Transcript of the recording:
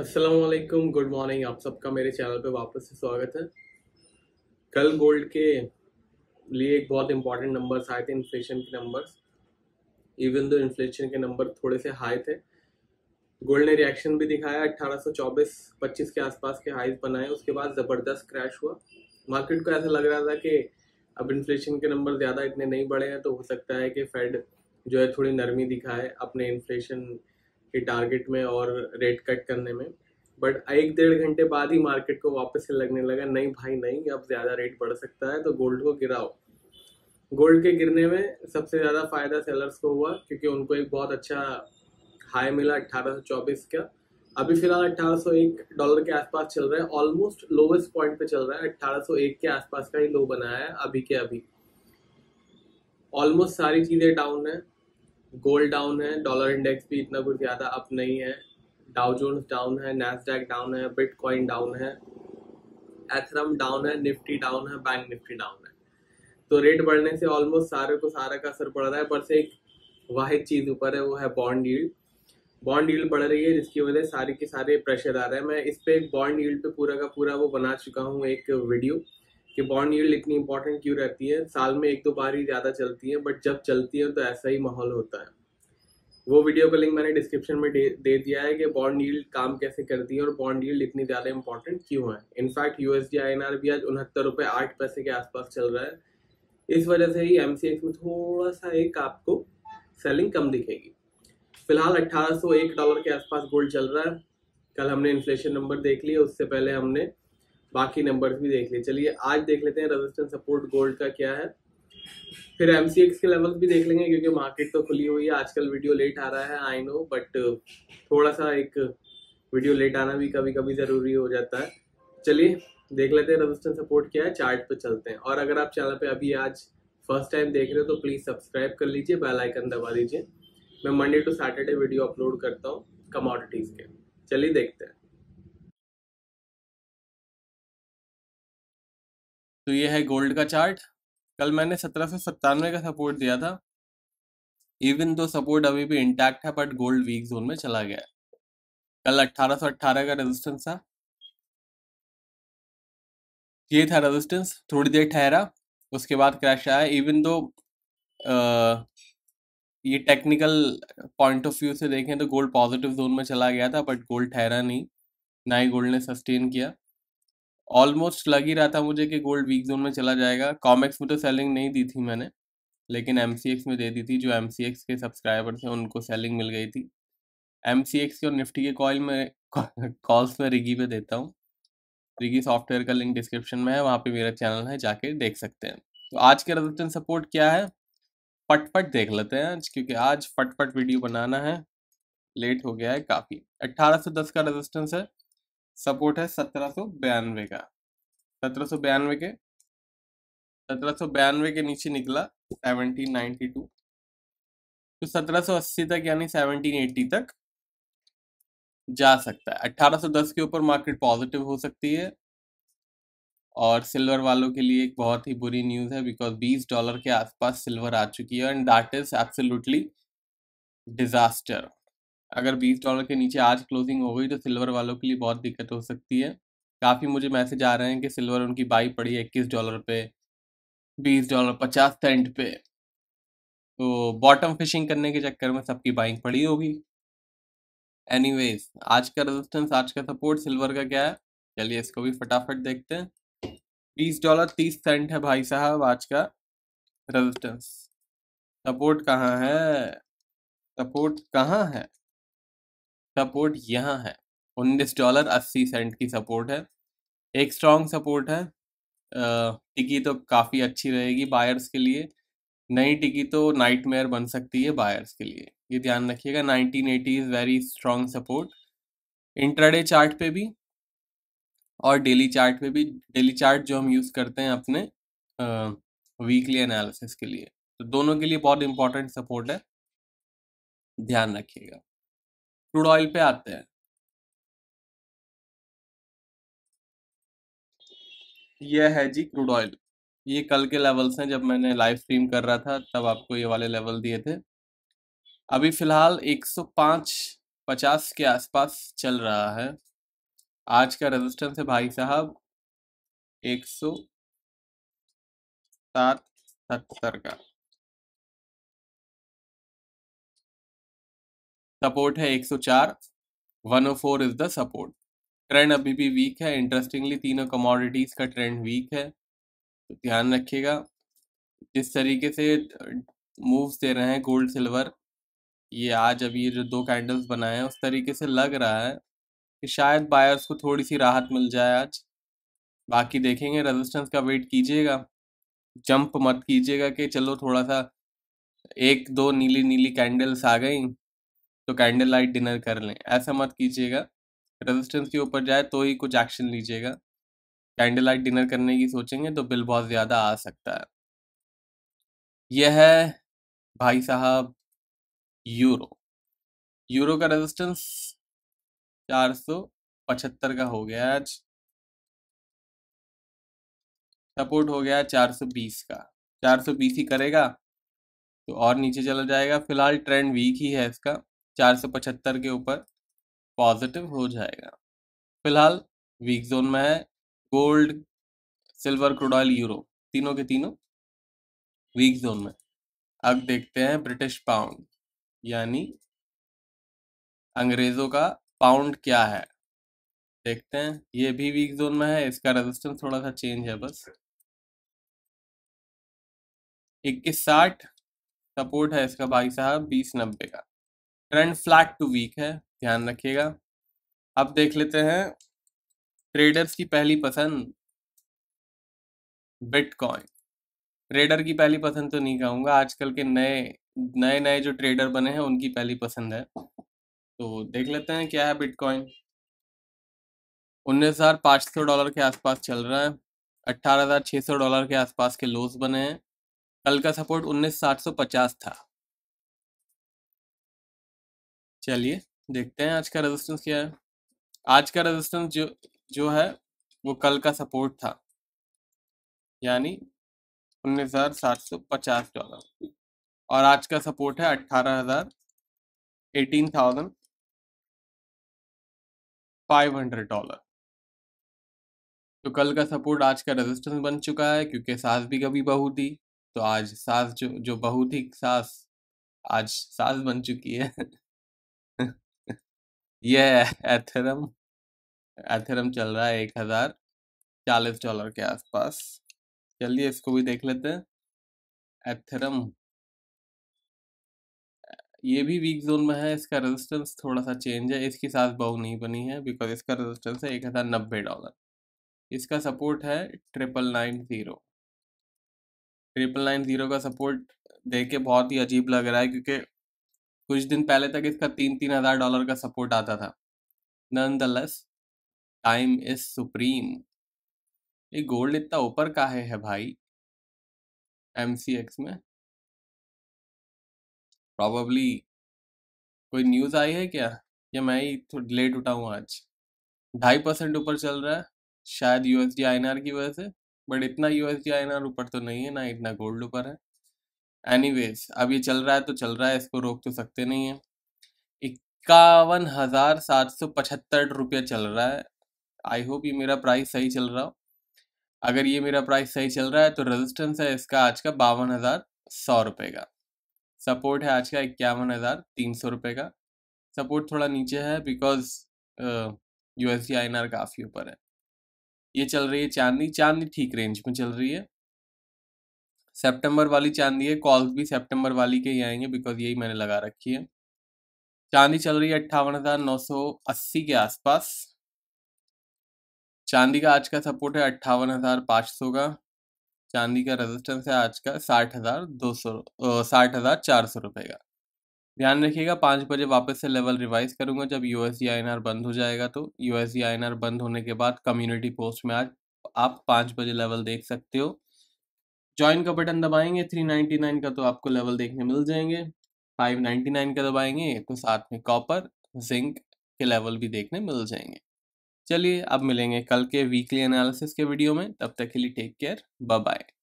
अस्सलामुअलैकुम, good morning. आप सबका मेरे चैनल पे वापस से स्वागत है। कल गोल्ड के लिए एक बहुत इंपॉर्टेंट नंबर्स आए थे, इन्फ्लेशन के नंबर्स। इवन दो इन्फ्लेशन के नंबर थोड़े से हाई थे, गोल्ड ने रिएक्शन भी दिखाया। 1824-25 के आसपास के हाईज बनाए, उसके बाद ज़बरदस्त क्रैश हुआ। मार्केट को ऐसा लग रहा था कि अब इन्फ्लेशन के नंबर ज़्यादा इतने नहीं बढ़े हैं, तो हो सकता है कि फेड जो है थोड़ी नरमी दिखाए अपने इन्फ्लेशन के टारगेट में और रेट कट करने में। बट एक डेढ़ घंटे बाद ही मार्केट को वापस से लगने लगा, नहीं भाई नहीं, अब ज़्यादा रेट बढ़ सकता है, तो गोल्ड को गिराओ। गोल्ड के गिरने में सबसे ज़्यादा फ़ायदा सेलर्स को हुआ, क्योंकि उनको एक बहुत अच्छा हाई मिला 1824 का। अभी फ़िलहाल $1801 के आसपास चल रहा है, ऑलमोस्ट लोवेस्ट पॉइंट पे चल रहा है। 1801 के आसपास का ही लो बनाया है अभी के अभी। ऑलमोस्ट सारी चीज़ें डाउन है, गोल्ड डाउन है, डॉलर इंडेक्स भी इतना कुछ ज़्यादा अप नहीं है, डाउ जोन्स डाउन है, नैस्डैक डाउन है, बिटकॉइन डाउन है, एथरम डाउन है, निफ्टी डाउन है, बैंक निफ्टी डाउन है। तो रेट बढ़ने से ऑलमोस्ट सारे को सारा का असर पड़ रहा है। बस एक वाहिद चीज़ ऊपर है, वो है बॉन्ड यील्ड। बॉन्ड यील्ड बढ़ रही है, जिसकी वजह से सारी के सारे प्रेशर आ रहा है। मैं इस पर एक बॉन्ड यील्ड पे पूरा का पूरा वो बना चुका हूँ एक वीडियो, कि बॉन्ड यील्ड इतनी इंपॉर्टेंट क्यों रहती है। साल में एक दो बार ही ज़्यादा चलती है, बट जब चलती है तो ऐसा ही माहौल होता है। वो वीडियो का लिंक मैंने डिस्क्रिप्शन में दे दिया है कि बॉन्ड यील्ड काम कैसे करती है और बॉन्ड यील्ड इतनी ज़्यादा इंपॉर्टेंट क्यों है। इनफैक्ट USD INR भी आज 69.08 के आसपास चल रहा है। इस वजह से ही MCX में थोड़ा सा एक आपको सेलिंग कम दिखेगी। फिलहाल $1801 के आसपास गोल्ड चल रहा है। कल हमने इन्फ्लेशन नंबर देख लिए, उससे पहले हमने बाकी नंबर्स भी देख लिए। चलिए आज देख लेते हैं रेजिस्टेंस सपोर्ट गोल्ड का क्या है, फिर MCX के लेवल्स भी देख लेंगे, क्योंकि मार्केट तो खुली हुई है। आजकल वीडियो लेट आ रहा है, आई नो, बट थोड़ा सा एक वीडियो लेट आना भी कभी कभी ज़रूरी हो जाता है। चलिए देख लेते हैं रेजिस्टेंस सपोर्ट क्या है, चार्ट पे चलते हैं। और अगर आप चैनल पे अभी आज फर्स्ट टाइम देख रहे हो तो प्लीज़ सब्सक्राइब कर लीजिए, बेल आइकन दबा दीजिए। मैं Monday to Saturday video upload करता हूँ कमोडिटीज़ के। चलिए देखते हैं। तो ये है गोल्ड का चार्ट। कल मैंने 1797 का सपोर्ट दिया था। इवन दो सपोर्ट अभी भी इंटैक्ट है, बट गोल्ड वीक जोन में चला गया है। कल 1818 का रेजिस्टेंस था, ये था रेजिस्टेंस। थोड़ी देर ठहरा, उसके बाद क्रैश आया। इवन दो ये टेक्निकल पॉइंट ऑफ व्यू से देखें तो गोल्ड पॉजिटिव जोन में चला गया था, बट गोल्ड ठहरा नहीं, ना ही गोल्ड ने सस्टेन किया। ऑलमोस्ट लग ही रहा था मुझे कि गोल्ड वीक जोन में चला जाएगा। कॉमेक्स में तो सेलिंग नहीं दी थी मैंने, लेकिन MCX में दे दी थी। जो MCX के सब्सक्राइबर्स हैं उनको सेलिंग मिल गई थी। MCX के और निफ्टी के कॉल्स में रिगी पे देता हूँ। रिगी सॉफ्टवेयर का लिंक डिस्क्रिप्शन में है, वहाँ पे मेरा चैनल है, जाके देख सकते हैं। तो आज के रेजिस्टेंस सपोर्ट क्या है फटफट देख लेते हैं आज, क्योंकि आज फटफट वीडियो बनाना है, लेट हो गया है काफ़ी। 1810 का रेजिस्टेंस है, सपोर्ट है 1792 का। 1792 के नीचे निकला 1792, तो 1780 तक यानी 1780 तक जा सकता है। 1810 के ऊपर मार्केट पॉजिटिव हो सकती है। और सिल्वर वालों के लिए एक बहुत ही बुरी न्यूज़ है, बिकॉज $20 के आसपास सिल्वर आ चुकी है, and that is absolutely disaster. अगर $20 के नीचे आज क्लोजिंग हो गई तो सिल्वर वालों के लिए बहुत दिक्कत हो सकती है। काफ़ी मुझे मैसेज आ रहे हैं कि सिल्वर उनकी बाई पड़ी है $21 पे, $20, 50 सेंट पे। तो बॉटम फिशिंग करने के चक्कर में सबकी बाइंग पड़ी होगी। एनीवेज, आज का रेजिस्टेंस, आज का सपोर्ट सिल्वर का क्या है, चलिए इसको भी फटाफट देखते हैं। $20.30 है भाई साहब आज का रेजिस्टेंस। सपोर्ट कहाँ है, सपोर्ट कहाँ है? सपोर्ट यहाँ है। $19.80 की सपोर्ट है, एक स्ट्रॉन्ग सपोर्ट है। टिकी तो काफ़ी अच्छी रहेगी बायर्स के लिए, नई टिकी तो नाइटमेयर बन सकती है बायर्स के लिए, ये ध्यान रखिएगा। 1980 is very strong support, intraday chart पे भी और डेली चार्ट पे भी। डेली चार्ट जो हम यूज़ करते हैं अपने वीकली एनालिसिस के लिए, तो दोनों के लिए बहुत इंपॉर्टेंट सपोर्ट है, ध्यान रखिएगा। क्रूड ऑयल पे आते हैं, यह है जी क्रूड ऑयल। ये कल के लेवल्स हैं, जब मैंने लाइव स्ट्रीम कर रहा था तब आपको ये वाले लेवल दिए थे। अभी फ़िलहाल 105.50 के आसपास चल रहा है आज का रेजिस्टेंस है भाई साहब 107.70 का, सपोर्ट है 104, 104 इज द सपोर्ट। ट्रेंड अभी भी वीक है, इंटरेस्टिंगली तीनों कमोडिटीज का ट्रेंड वीक है, तो ध्यान रखिएगा। जिस तरीके से मूव्स दे रहे हैं गोल्ड सिल्वर, ये आज अभी ये जो दो कैंडल्स बनाए हैं उस तरीके से लग रहा है कि शायद बायर्स को थोड़ी सी राहत मिल जाए आज। बाकी देखेंगे, रेजिस्टेंस का वेट कीजिएगा, जंप मत कीजिएगा कि चलो थोड़ा सा एक दो नीली नीली कैंडल्स आ गई तो कैंडल लाइट डिनर कर लें, ऐसा मत कीजिएगा। रेजिस्टेंस के ऊपर जाए तो ही कुछ एक्शन लीजिएगा, कैंडल लाइट डिनर करने की सोचेंगे तो बिल बहुत ज़्यादा आ सकता है। यह है भाई साहब यूरो, यूरो का रेजिस्टेंस 475 का हो गया आज, सपोर्ट हो गया 420 का, 420 ही करेगा तो और नीचे चला जाएगा। फिलहाल ट्रेंड वीक ही है इसका, 475 के ऊपर पॉजिटिव हो जाएगा। फिलहाल वीक जोन में है gold silver crude oil euro, तीनों के तीनों वीक जोन में। अब देखते हैं ब्रिटिश पाउंड, यानी अंग्रेज़ों का पाउंड क्या है, देखते हैं। ये भी वीक जोन में है, इसका रेजिस्टेंस थोड़ा सा चेंज है बस, 2160, सपोर्ट है इसका भाई साहब 2090 का। ट्रेंड फ्लैट टू वीक है, ध्यान रखिएगा। अब देख लेते हैं ट्रेडर्स की पहली पसंद बिटकॉइन। ट्रेडर की पहली पसंद तो नहीं कहूँगा, आजकल के नए जो ट्रेडर बने हैं उनकी पहली पसंद है। तो देख लेते हैं क्या है बिटकॉइन। 19,500 डॉलर के आसपास चल रहा है, 18,600 डॉलर के आसपास के लोस बने हैं। कल का सपोर्ट 19,750 था। चलिए देखते हैं आज का रेजिस्टेंस क्या है। आज का रेजिस्टेंस जो है वो कल का सपोर्ट था, यानी 19,750 डॉलर, और आज का सपोर्ट है 18,500 डॉलर। तो कल का सपोर्ट आज का रेजिस्टेंस बन चुका है, क्योंकि सास भी कभी बहू थी, तो आज सास जो बहू थी सास आज सास बन चुकी है। यह एथेरम चल रहा है 1,040 डॉलर के आसपास। चलिए इसको भी देख लेते हैं। एथेरम ये भी वीक जोन में है, इसका रेजिस्टेंस थोड़ा सा चेंज है, इसके साथ बहू नहीं बनी है बिकॉज इसका रेजिस्टेंस है 1,090 डॉलर, इसका सपोर्ट है 9,990। 9,990 का सपोर्ट देख के बहुत ही अजीब लग रहा है, क्योंकि कुछ दिन पहले तक इसका 3,000 डॉलर का सपोर्ट आता था। Nonetheless time is supreme. ये गोल्ड इतना ऊपर काहे है भाई MCX में? प्रॉबली कोई न्यूज़ आई है क्या, या मैं ही थोड़ा लेट उठा हूँ आज? 2.5% ऊपर चल रहा है शायद USD INR की वजह से, बट इतना USD INR ऊपर तो नहीं है, ना इतना गोल्ड ऊपर है। एनीवेज अब ये चल रहा है तो चल रहा है, इसको रोक तो सकते नहीं है। 51,775 रुपया चल रहा है। आई होप ये मेरा प्राइस सही चल रहा हो। अगर ये मेरा प्राइस सही चल रहा है तो रेजिस्टेंस है इसका आज का 52,100 रुपये का, सपोर्ट है आज का 51,300 रुपये का। सपोर्ट थोड़ा नीचे है बिकॉज USD INR काफ़ी ऊपर है। ये चल रही है चांदी ठीक रेंज में चल रही है। सितंबर वाली चांदी है, कॉल्स भी सितंबर वाली के ही आएंगे बिकॉज यही मैंने लगा रखी है। चांदी चल रही है 58,980 के आसपास। चांदी का आज का सपोर्ट है 58,500 का। चांदी का रेजिस्टेंस है आज का 60,400 रुपये का। ध्यान रखिएगा 5 बजे वापस से लेवल रिवाइज करूंगा जब USD INR बंद हो जाएगा। तो USD INR बंद होने के बाद कम्युनिटी पोस्ट में आज आप 5 बजे लेवल देख सकते हो। ज्वाइन का बटन दबाएंगे 399 का तो आपको लेवल देखने मिल जाएंगे, 599 का दबाएंगे तो साथ में कॉपर जिंक के लेवल भी देखने मिल जाएंगे। चलिए अब मिलेंगे कल के वीकली एनालिसिस के वीडियो में, तब तक के लिए टेक केयर, बाय बाय।